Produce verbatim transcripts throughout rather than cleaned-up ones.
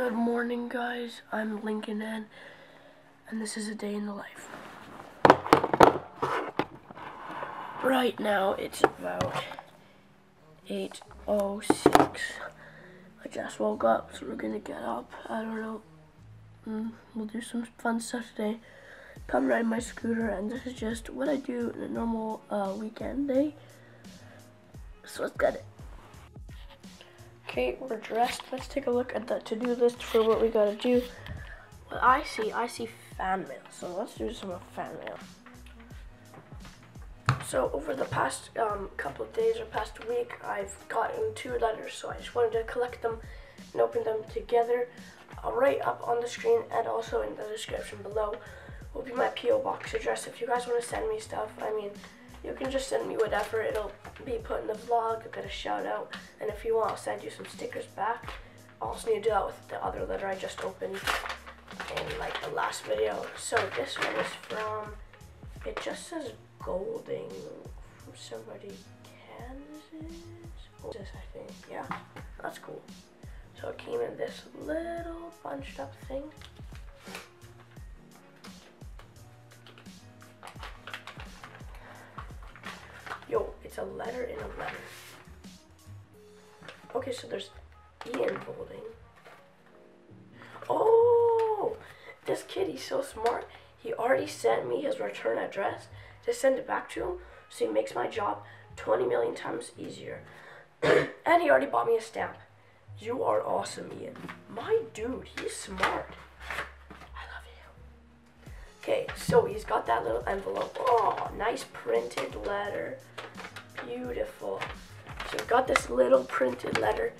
Good morning, guys. I'm Lincoln N, and this is a day in the life. Right now, it's about eight oh six. I just woke up, so we're gonna get up. I don't know. Mm, we'll do some fun stuff today. Come ride my scooter, and this is just what I do in a normal uh, weekend day. So let's get it. Okay, we're dressed. Let's take a look at the to-do list for what we gotta do. Well, I see, I see fan mail, so let's do some fan mail. So over the past um, couple of days or past week, I've gotten two letters, so I just wanted to collect them and open them together. I'll write up on the screen and also in the description below will be my P O box address. If you guys wanna send me stuff, I mean, you can just send me whatever, it'll be put in the vlog, you'll get a shout out, and if you want I'll send you some stickers back. I also need to do that with the other letter I just opened in like the last video. So this one is from, it just says Golding, from somebody Kansas? Kansas, I think, yeah, that's cool. So it came in this little bunched up thing. Yo, it's a letter in a letter. Okay, so there's Ian Golding. Oh, this kid, he's so smart. He already sent me his return address to send it back to him, so he makes my job twenty million times easier. And he already bought me a stamp. You are awesome, Ian. My dude, he's smart. I love you. Okay, so he's got that little envelope. Oh, nice printed letter. Beautiful. So we've got this little printed letter.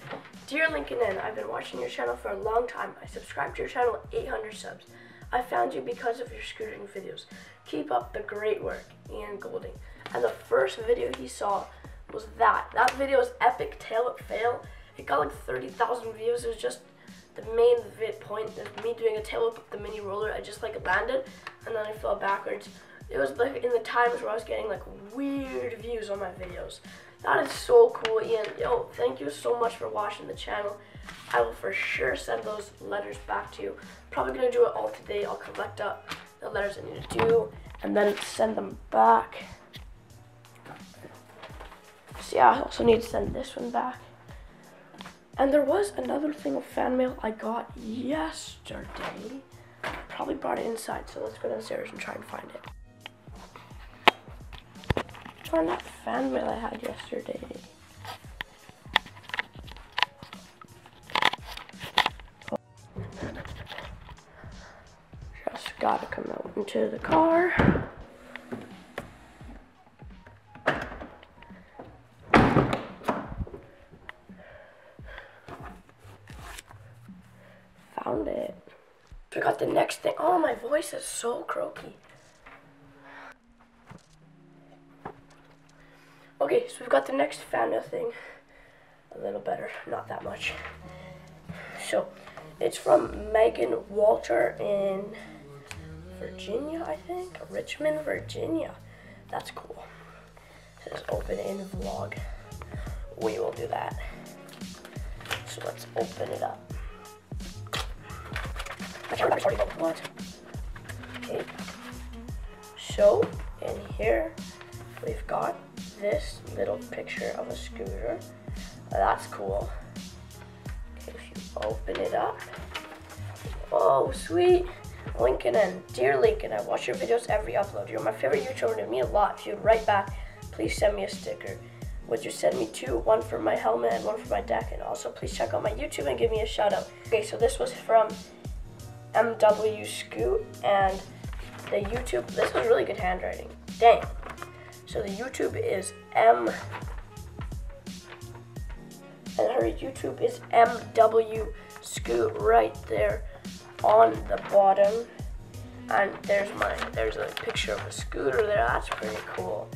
Dear Lincoln N, I've been watching your channel for a long time. I subscribed to your channel, eight hundred subs. I found you because of your scootering videos. Keep up the great work, Ian Golding. And the first video he saw was that. That video is epic, tail it fail. It got like thirty thousand views. It was just the main vid point of me doing a tail whip with the mini roller. I just like landed and then I fell backwards. It was like in the times where I was getting like weird views on my videos. That is so cool, Ian. Yo, thank you so much for watching the channel. I will for sure send those letters back to you. Probably gonna do it all today. I'll collect up the letters I need to do and then send them back. So yeah, I also need to send this one back. And there was another thing of fan mail I got yesterday. I probably brought it inside, so let's go downstairs and try and find it. Found that fan mail I had yesterday. Oh. Just gotta come out into the car. Found it. I got the next thing. Oh, my voice is so croaky. Okay, so we've got the next fan mail thing. A little better, not that much. So, it's from Megan Walter in Virginia, I think. Richmond, Virginia. That's cool. It says open in vlog. We will do that. So let's open it up. I can't remember starting over. What? Okay. So, in here, we've got this little picture of a scooter. That's cool. If you open it up. Oh, sweet. Lincoln N. Dear Lincoln, I watch your videos every upload. You're my favorite YouTuber to me a lot. If you'd write back, please send me a sticker. Would you send me two? One for my helmet and one for my deck. And also, please check out my YouTube and give me a shout out. Okay, so this was from M W Scoot, and the YouTube, this was really good handwriting, dang. So the YouTube is M, and her YouTube is M W Scoot right there on the bottom, and there's mine, there's a picture of a scooter there, that's pretty cool.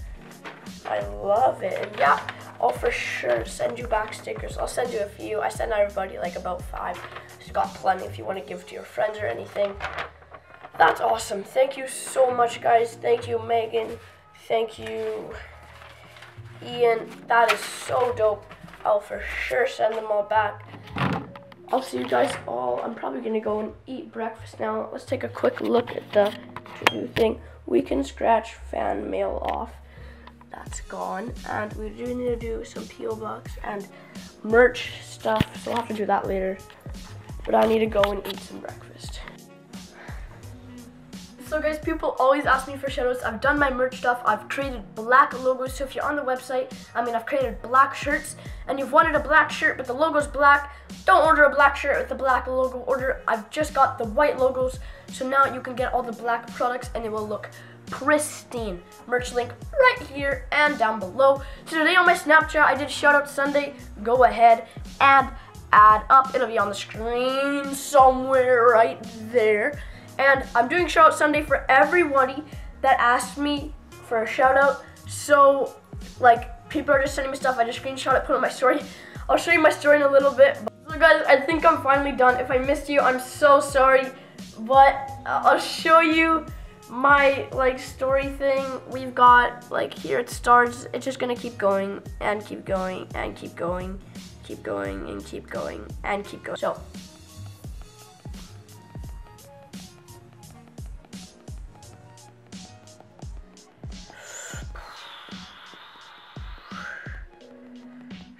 I love it, and yeah, I'll for sure send you back stickers. I'll send you a few. I send everybody like about five. So got plenty if you want to give to your friends or anything. That's awesome. Thank you so much, guys. Thank you, Megan. Thank you, Ian. That is so dope. I'll for sure send them all back. I'll see you guys all. I'm probably going to go and eat breakfast now. Let's take a quick look at the to-do thing. We can scratch fan mail off. That's gone. And we do need to do some P O box and merch stuff, so I'll have to do that later. But I need to go and eat some breakfast. So guys, people always ask me for shoutouts. I've done my merch stuff. I've created black logos. So if you're on the website, I mean, I've created black shirts, and you've wanted a black shirt, but the logo's black, don't order a black shirt with the black logo. Order, I've just got the white logos. So now you can get all the black products and they will look pristine. Merch link right here and down below. So today on my Snapchat, I did Shoutout Sunday. Go ahead and add up. It'll be on the screen somewhere right there. And I'm doing Shoutout Sunday for everybody that asked me for a shoutout. So, like, people are just sending me stuff. I just screenshot it, put it on my story. I'll show you my story in a little bit. So guys, I think I'm finally done. If I missed you, I'm so sorry. But I'll show you my, like, story thing. We've got, like, here it starts. It's just gonna keep going and keep going and keep going, keep going and keep going and keep going. So.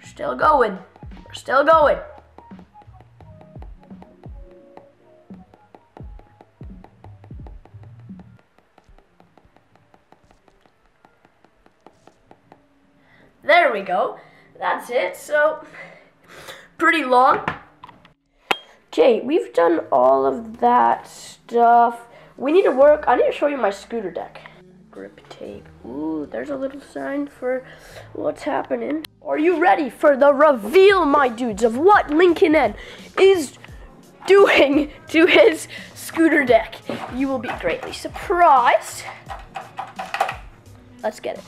Still going. We're still going. There we go. That's it. So, pretty long. Okay, we've done all of that stuff. We need to work. I need to show you my scooter deck. Grip tape. Ooh, there's a little sign for what's happening. Are you ready for the reveal, my dudes, of what Lincoln N is doing to his scooter deck? You will be greatly surprised. Let's get it.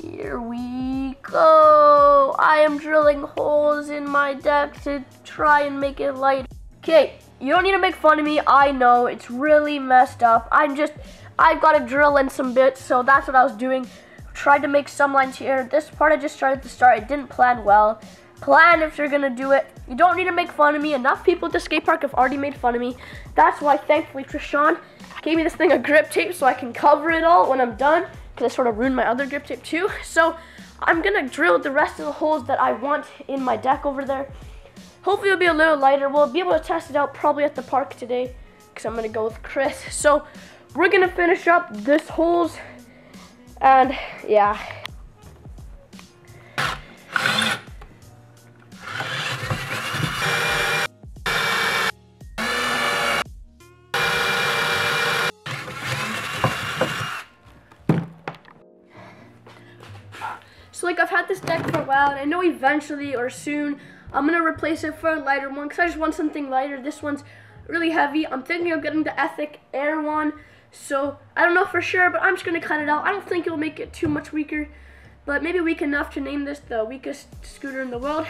Here we go. I am drilling holes in my deck to try and make it light. Okay, you don't need to make fun of me. I know, it's really messed up. I'm just, I've got to drill in some bits, so that's what I was doing. Tried to make some lines here. This part I just tried at the start. I didn't plan well. Plan if you're gonna do it. You don't need to make fun of me. Enough people at the skate park have already made fun of me. That's why, thankfully, Trishan gave me this thing of grip tape so I can cover it all when I'm done, because I sort of ruined my other grip tape too. So I'm gonna drill the rest of the holes that I want in my deck over there. Hopefully it'll be a little lighter. We'll be able to test it out probably at the park today, because I'm gonna go with Chris. So we're gonna finish up this holes. And yeah. So like, I've had this deck for a while, and I know eventually or soon I'm gonna replace it for a lighter one, because I just want something lighter. This one's really heavy. I'm thinking of getting the Ethic Air one. So, I don't know for sure, but I'm just going to cut it out. I don't think it'll make it too much weaker, but maybe weak enough to name this the weakest scooter in the world.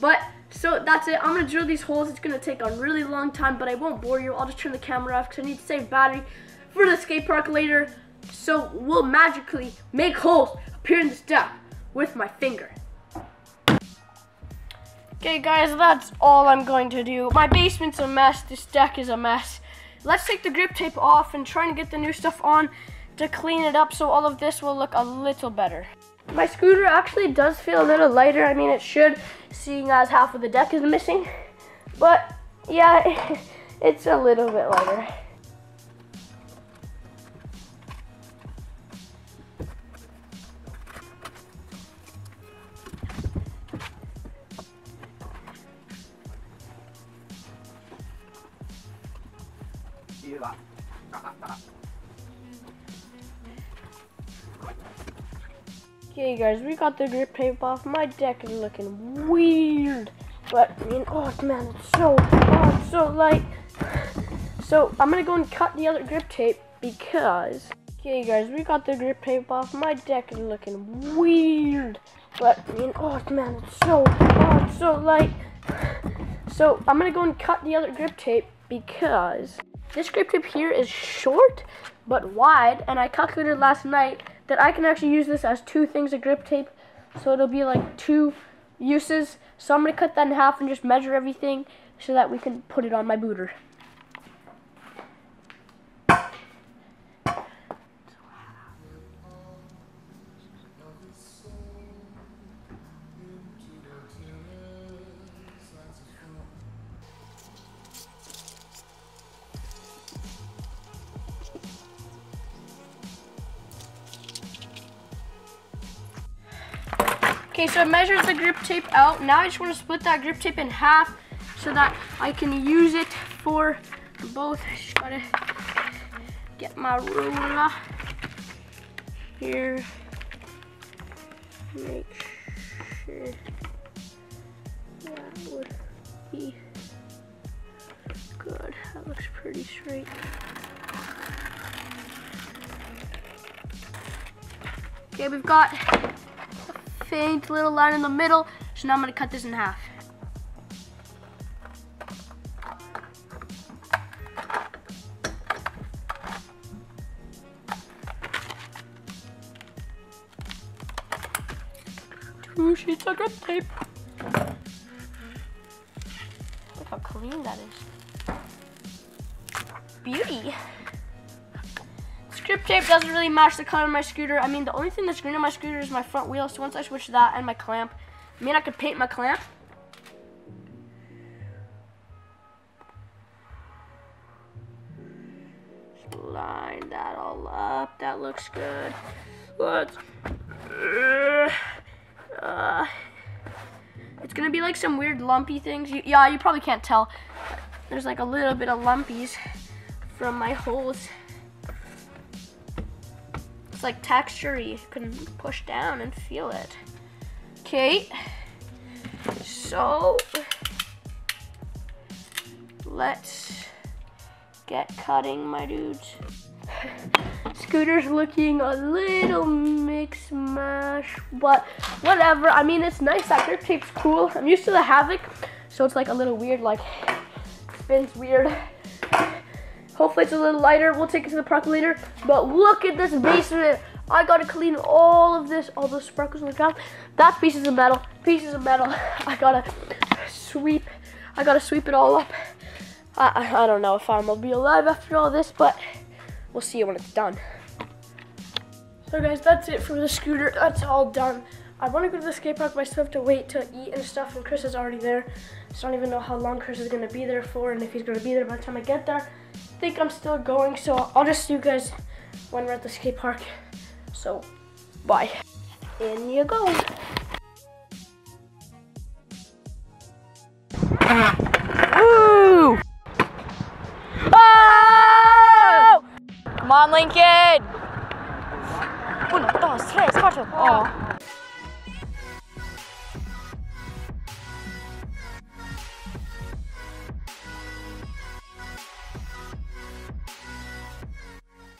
But, so that's it. I'm going to drill these holes. It's going to take a really long time, but I won't bore you. I'll just turn the camera off because I need to save battery for the skate park later. So, we'll magically make holes appear in this deck with my finger. Okay, guys, that's all I'm going to do. My basement's a mess. This deck is a mess. Let's take the grip tape off and try and get the new stuff on to clean it up so all of this will look a little better. My scooter actually does feel a little lighter. I mean, it should, seeing as half of the deck is missing. But yeah, it's a little bit lighter. Okay guys, we got the grip tape off. My deck is looking weird, but I mean, oh man, it's so, oh, it's so light. So I'm gonna go and cut the other grip tape because, okay guys, we got the grip tape off. My deck is looking weird, but I mean, oh man, it's so, oh, it's so light. So I'm gonna go and cut the other grip tape because this grip tape here is short but wide, and I calculated last night that I can actually use this as two things of grip tape, so it'll be like two uses. So I'm going to cut that in half and just measure everything so that we can put it on my booter. Okay, so it measures the grip tape out. Now I just want to split that grip tape in half so that I can use it for both. Just gotta get my ruler here. Make sure that would be good. That looks pretty straight. Okay, we've got faint little line in the middle, so now I'm going to cut this in half. Two sheets of grip tape. Look how clean that is. Beauty. Grip tape doesn't really match the color of my scooter. I mean, the only thing that's green on my scooter is my front wheel, so once I switch that and my clamp, I mean, I could paint my clamp. Just line that all up. That looks good. Let's, uh, uh, it's gonna be like some weird lumpy things. You, yeah, you probably can't tell. There's like a little bit of lumpies from my holes. It's like texture-y, you can push down and feel it. Okay, so let's get cutting, my dudes. Scooter's looking a little mix mash, but whatever. I mean, it's nice, that grip tape's cool. I'm used to the Havoc, so it's like a little weird, like spins weird. Hopefully it's a little lighter. We'll take it to the park later. But look at this basement. I gotta clean all of this, all those sparkles on the ground. That's pieces of metal, pieces of metal. I gotta sweep, I gotta sweep it all up. I, I, I don't know if I'm gonna be alive after all this, but we'll see when it's done. So guys, that's it for the scooter. That's all done. I wanna go to the skate park, but I still have to wait to eat and stuff, and Chris is already there. So I don't even know how long Chris is gonna be there for and if he's gonna be there by the time I get there. I think I'm still going, so I'll just see you guys when we're at the skate park. So, bye. In you go. Woo! Oh! Come on, Lincoln. Uno, dos, tres, cuatro. Oh.